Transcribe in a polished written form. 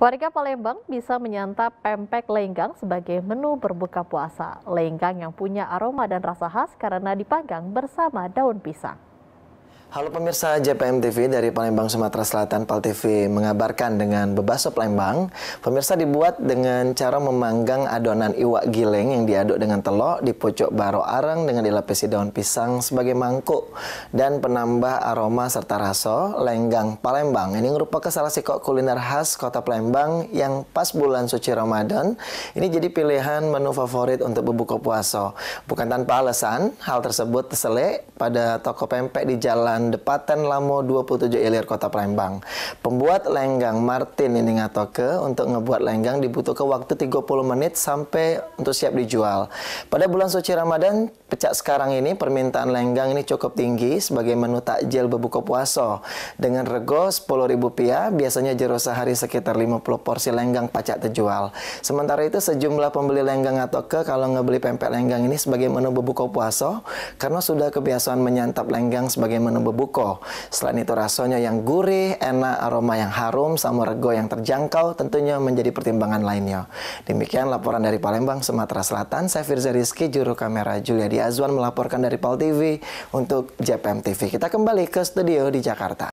Warga Palembang bisa menyantap pempek lenggang sebagai menu berbuka puasa. Lenggang yang punya aroma dan rasa khas karena dipanggang bersama daun pisang. Halo pemirsa JPM TV dari Palembang, Sumatera Selatan. PalTV mengabarkan dengan Bebaso Palembang. Pemirsa, dibuat dengan cara memanggang adonan iwak giling yang diaduk dengan telur, dipocok baro arang dengan dilapisi daun pisang sebagai mangkuk dan penambah aroma serta rasa. Lenggang Palembang ini merupakan salah satu kuliner khas kota Palembang yang pas bulan suci Ramadan ini jadi pilihan menu favorit untuk berbuka puasa. Bukan tanpa alasan hal tersebut terselip pada toko pempek di Jalan Depatan Lamo 27 Ilir, Kota Palembang. Pembuat lenggang Martin ini ngatoke untuk ngebuat lenggang dibutuhkan waktu 30 menit sampai untuk siap dijual. Pada bulan suci Ramadan pecak sekarang ini permintaan lenggang ini cukup tinggi sebagai menu takjil berbuka puasa. Dengan rego Rp10.000 biasanya jero sehari sekitar 50 porsi lenggang pacak terjual. Sementara itu sejumlah pembeli lenggang ngatoke kalau ngebeli pempek lenggang ini sebagai menu berbuka puasa karena sudah kebiasaan menyantap lenggang sebagai menu berbuka. Selain itu rasanya yang gurih, enak, aroma yang harum, sama rego yang terjangkau tentunya menjadi pertimbangan lainnya. Demikian laporan dari Palembang, Sumatera Selatan. Saya Firza Rizky, juru kamera Julia Diazwan melaporkan dari PalTV untuk JPM TV. Kita kembali ke studio di Jakarta.